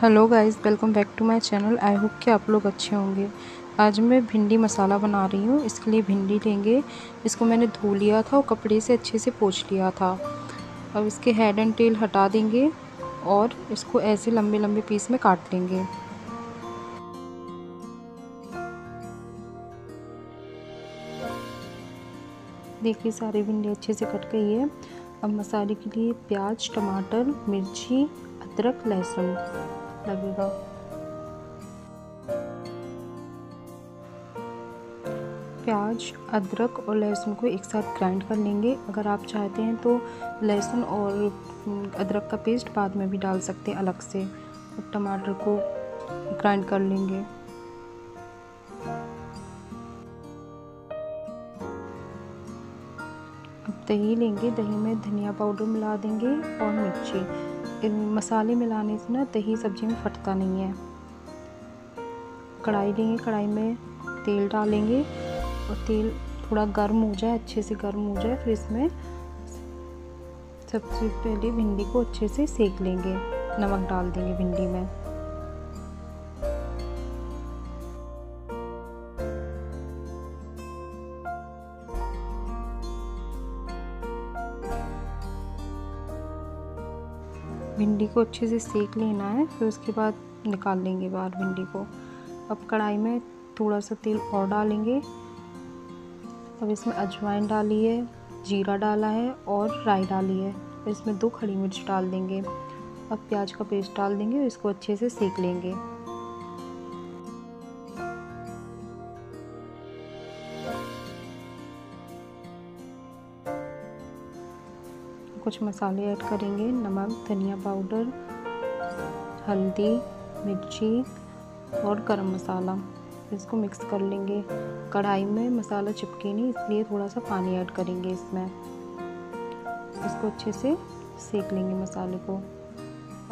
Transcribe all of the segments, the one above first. Hello guys, welcome back to my channel. I hope कि आप लोग अच्छे होंगे। आज मैं भिंडी मसाला बना रही हूँ। इसके लिए भिंडी लेंगे, इसको मैंने धो लिया था और कपड़े से अच्छे से पोंछ लिया था। अब इसके हेड एंड टेल हटा देंगे और इसको ऐसे लंबे लंबे पीस में काट लेंगे। देखिए सारी भिंडी अच्छे से कट गई है। अब मसाले के लिए प्याज, टमाटर, मिर्ची, अदरक, लहसुन लगेगा। प्याज, अदरक और लहसुन को एक साथ ग्राइंड कर लेंगे। अगर आप चाहते हैं तो लहसुन और अदरक का पेस्ट बाद में भी डाल सकते हैं अलग से। और टमाटर को ग्राइंड कर लेंगे। अब दही लेंगे, दही में धनिया पाउडर मिला देंगे और मिर्ची। मसाले मिलाने से ना दही सब्जी में फटता नहीं है। कढ़ाई लेंगे, कढ़ाई में तेल डालेंगे और तेल थोड़ा गर्म हो जाए, अच्छे से गर्म हो जाए, फिर इसमें सबसे पहले भिंडी को अच्छे से सेक लेंगे। नमक डाल देंगे भिंडी में। भिंडी को अच्छे से सेक लेना है, फिर उसके बाद निकाल लेंगे बाहर भिंडी को। अब कढ़ाई में थोड़ा सा तेल और डालेंगे। अब इसमें अजवाइन डाली है, जीरा डाला है और राई डाली है। इसमें 2 खड़ी मिर्च डाल देंगे। अब प्याज का पेस्ट डाल देंगे और इसको अच्छे से सेक लेंगे। कुछ मसाले ऐड करेंगे, नमक, धनिया पाउडर, हल्दी, मिर्ची और गरम मसाला। इसको मिक्स कर लेंगे। कढ़ाई में मसाला चिपके नहीं, इसलिए थोड़ा सा पानी ऐड करेंगे इसमें। इसको अच्छे से सेक लेंगे मसाले को।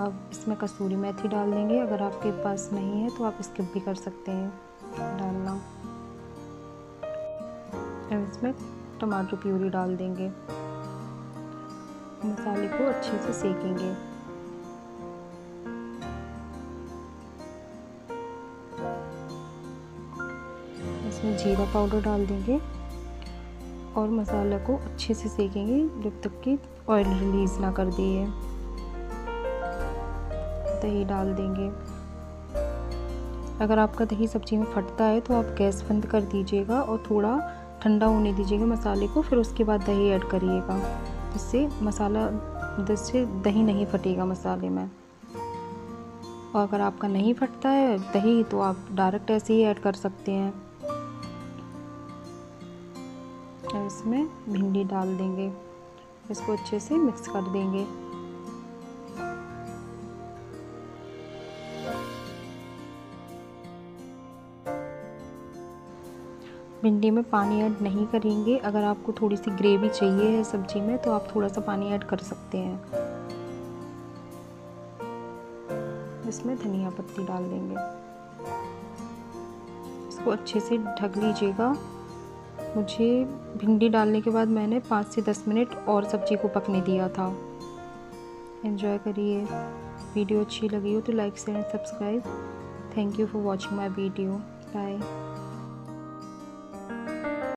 अब इसमें कसूरी मेथी डाल देंगे। अगर आपके पास नहीं है तो आप स्किप भी कर सकते हैं डालना। अब इसमें टमाटर प्यूरी डाल देंगे। मसाले को अच्छे से सेकेंगे। इसमें जीरा पाउडर डाल देंगे और मसाला को अच्छे से सेकेंगे जब तक कि ऑयल रिलीज ना कर दिए। दही डाल देंगे। अगर आपका दही सब्जी में फटता है तो आप गैस बंद कर दीजिएगा और थोड़ा ठंडा होने दीजिएगा मसाले को, फिर उसके बाद दही ऐड करिएगा। इससे मसाला इससे दही नहीं फटेगा मसाले में। और अगर आपका नहीं फटता है दही तो आप डायरेक्ट ऐसे ही ऐड कर सकते हैं। और इसमें भिंडी डाल देंगे। इसको अच्छे से मिक्स कर देंगे। भिंडी में पानी ऐड नहीं करेंगे। अगर आपको थोड़ी सी ग्रेवी चाहिए है सब्जी में तो आप थोड़ा सा पानी ऐड कर सकते हैं। इसमें धनिया पत्ती डाल देंगे। इसको अच्छे से ढक लीजिएगा। मुझे भिंडी डालने के बाद मैंने 5 से 10 मिनट और सब्जी को पकने दिया था। एंजॉय करिए। वीडियो अच्छी लगी हो तो like, share and subscribe. Thank you for watching my video. Bye.